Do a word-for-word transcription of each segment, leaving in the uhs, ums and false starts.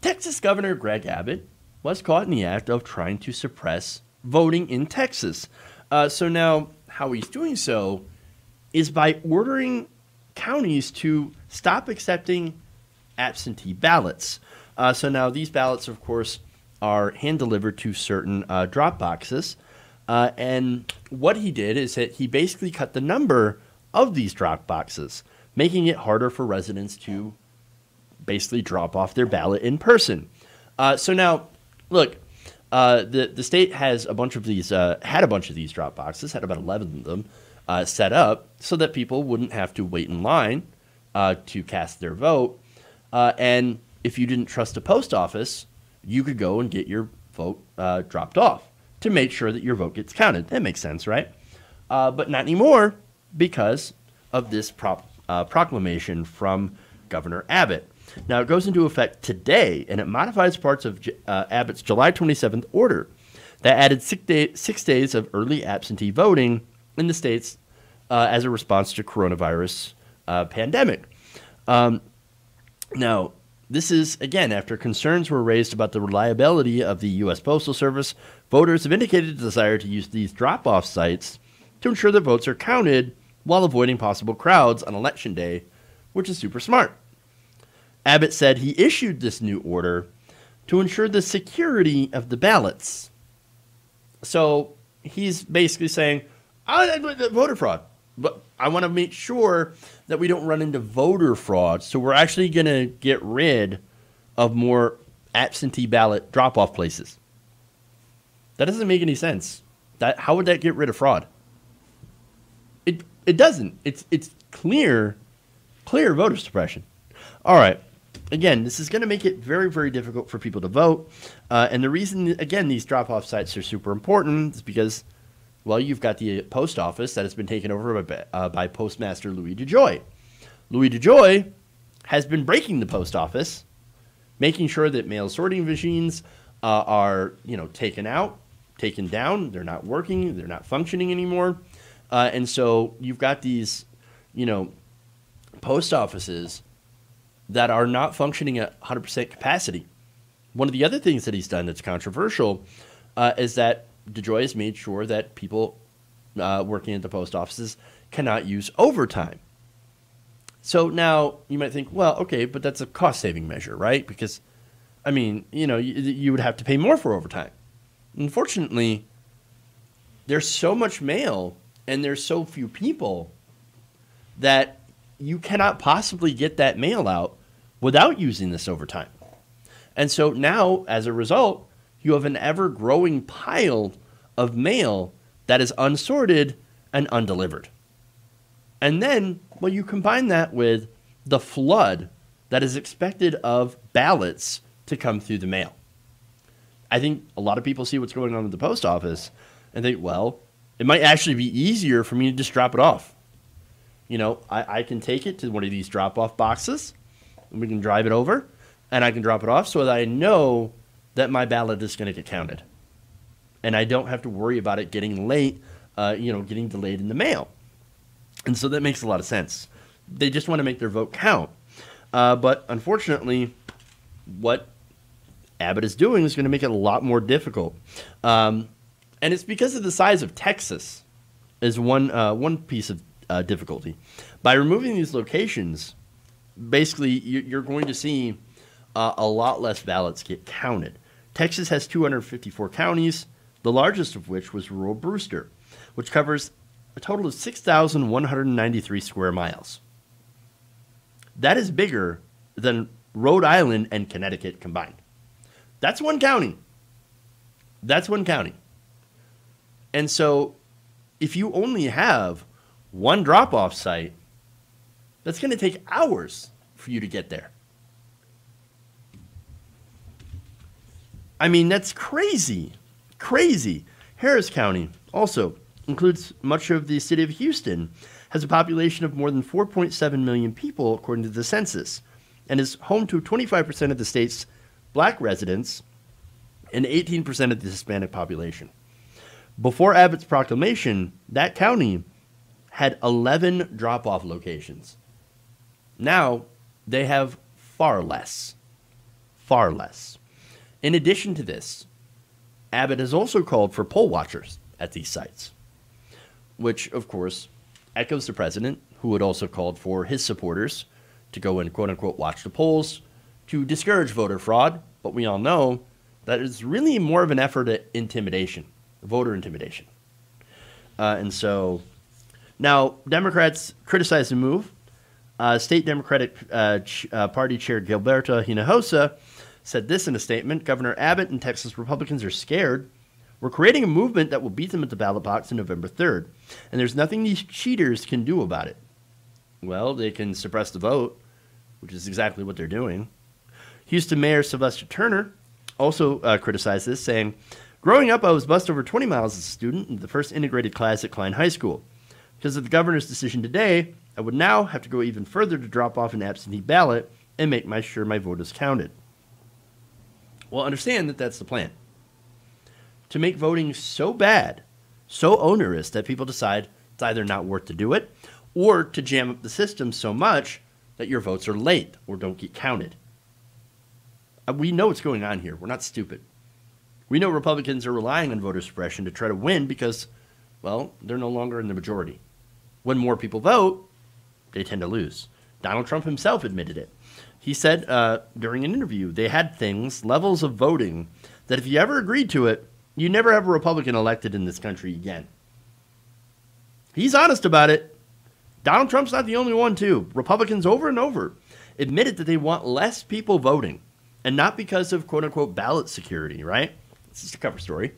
Texas Governor Greg Abbott was caught in the act of trying to suppress voting in Texas. Uh, so now how he's doing so is by ordering counties to stop accepting absentee ballots. Uh, so now these ballots, of course, are hand-delivered to certain uh, drop boxes. Uh, and what he did is that he basically cut the number of these drop boxes, making it harder for residents to basically drop off their ballot in person. Uh, so now, look, uh, the, the state has a bunch of these, uh, had a bunch of these drop boxes, had about eleven of them uh, set up so that people wouldn't have to wait in line uh, to cast their vote. Uh, and if you didn't trust a post office, you could go and get your vote uh, dropped off to make sure that your vote gets counted. That makes sense, right? Uh, but not anymore because of this prop, uh, proclamation from Governor Abbott. Now, it goes into effect today, and it modifies parts of uh, Abbott's July twenty-seventh order that added six, day, six days of early absentee voting in the states uh, as a response to coronavirus uh, pandemic. Um, now, this is, again, after concerns were raised about the reliability of the U S Postal Service, voters have indicated a desire to use these drop-off sites to ensure their votes are counted while avoiding possible crowds on Election Day, which is super smart. Abbott said he issued this new order to ensure the security of the ballots. So he's basically saying, I, I, voter fraud, but I want to make sure that we don't run into voter fraud. So we're actually going to get rid of more absentee ballot drop-off places. That doesn't make any sense. That, how would that get rid of fraud? It, it doesn't. It's, it's clear, clear voter suppression. All right. Again, this is going to make it very, very difficult for people to vote. Uh, and the reason, again, these drop-off sites are super important is because, well, you've got the post office that has been taken over by, uh, by Postmaster Louis DeJoy. Louis DeJoy has been breaking the post office, making sure that mail sorting machines uh, are, you know, taken out, taken down. They're not working. They're not functioning anymore. Uh, and so you've got these, you know, post offices that are not functioning at one hundred percent capacity. One of the other things that he's done that's controversial uh, is that DeJoy has made sure that people uh, working at the post offices cannot use overtime. So now you might think, well, okay, but that's a cost-saving measure, right? Because, I mean, you know, you, you would have to pay more for overtime. Unfortunately, there's so much mail and there's so few people that you cannot possibly get that mail out without using this overtime. And so now, as a result, you have an ever-growing pile of mail that is unsorted and undelivered. And then, well, you combine that with the flood that is expected of ballots to come through the mail. I think a lot of people see what's going on at the post office and think, well, it might actually be easier for me to just drop it off. You know, I, I can take it to one of these drop-off boxes, and we can drive it over, and I can drop it off so that I know that my ballot is going to get counted. And I don't have to worry about it getting late, uh, you know, getting delayed in the mail. And so that makes a lot of sense. They just want to make their vote count. Uh, but unfortunately, what Abbott is doing is going to make it a lot more difficult. Um, and it's because of the size of Texas is one, uh, one piece of Uh, difficulty. By removing these locations, basically you're going to see uh, a lot less ballots get counted. Texas has two hundred fifty-four counties, the largest of which was rural Brewster, which covers a total of six thousand one hundred ninety-three square miles. That is bigger than Rhode Island and Connecticut combined. That's one county. That's one county. And so if you only have one drop-off site, that's going to take hours for you to get there. I mean, that's crazy. Crazy. Harris County also includes much of the city of Houston, has a population of more than four point seven million people, according to the census, and is home to twenty-five percent of the state's black residents and eighteen percent of the Hispanic population. Before Abbott's proclamation, that county had eleven drop-off locations. Now they have far less, far less. In addition to this, Abbott has also called for poll watchers at these sites, which, of course, echoes the president, who had also called for his supporters to go and, quote-unquote, watch the polls to discourage voter fraud. But we all know that it's really more of an effort at intimidation, voter intimidation. Uh, and so now Democrats criticize the move. Uh, State Democratic uh, ch uh, Party Chair Gilberto Hinojosa said this in a statement: Governor Abbott and Texas Republicans are scared. We're creating a movement that will beat them at the ballot box on November third, and there's nothing these cheaters can do about it. Well, they can suppress the vote, which is exactly what they're doing. Houston Mayor Sylvester Turner also uh, criticized this, saying, growing up, I was bused over twenty miles as a student in the first integrated class at Klein High School. Because of the governor's decision today, I would now have to go even further to drop off an absentee ballot and make my, sure my vote is counted. Well, understand that that's the plan. To make voting so bad, so onerous, that people decide it's either not worth to do it, or to jam up the system so much that your votes are late or don't get counted. We know what's going on here. We're not stupid. We know Republicans are relying on voter suppression to try to win because, well, they're no longer in the majority. When more people vote, they tend to lose. Donald Trump himself admitted it. He said uh, during an interview, they had things, levels of voting, that if you ever agreed to it, you never have a Republican elected in this country again. He's honest about it. Donald Trump's not the only one, too. Republicans over and over admitted that they want less people voting, and not because of, quote-unquote, ballot security, right? This is the cover story.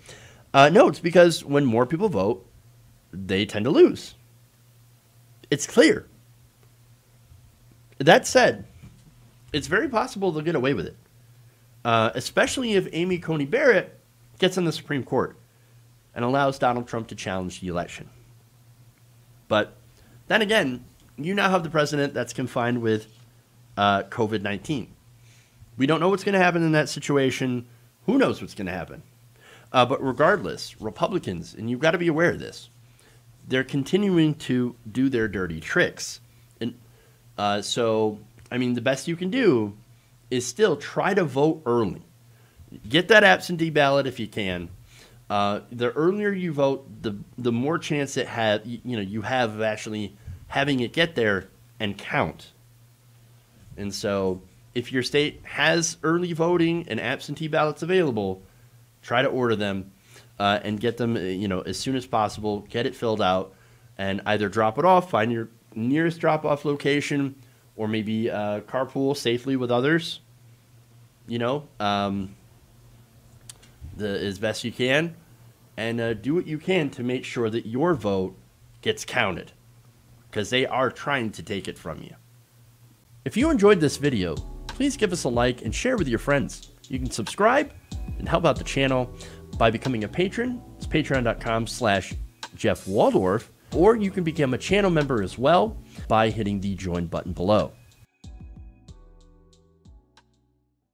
Uh, no, it's because when more people vote, they tend to lose. It's clear. That said, it's very possible they'll get away with it, uh, especially if Amy Coney Barrett gets on the Supreme Court and allows Donald Trump to challenge the election. But then again, you now have the president that's confined with uh, COVID nineteen. We don't know what's going to happen in that situation. Who knows what's going to happen? Uh, but regardless, Republicans, and you've got to be aware of this, they're continuing to do their dirty tricks. And uh, so, I mean, the best you can do is still try to vote early. Get that absentee ballot if you can. Uh, the earlier you vote, the the more chance it have you know you have of actually having it get there and count. And so, if your state has early voting and absentee ballots available, try to order them uh, and get them, you know, as soon as possible. Get it filled out and either drop it off, find your nearest drop-off location, or maybe uh, carpool safely with others. You know, um, the as best you can, and uh, do what you can to make sure that your vote gets counted, because they are trying to take it from you. If you enjoyed this video, please give us a like and share with your friends. You can subscribe and help out the channel by becoming a patron. It's patreon.com slash Jeff Waldorf, or you can become a channel member as well by hitting the join button below.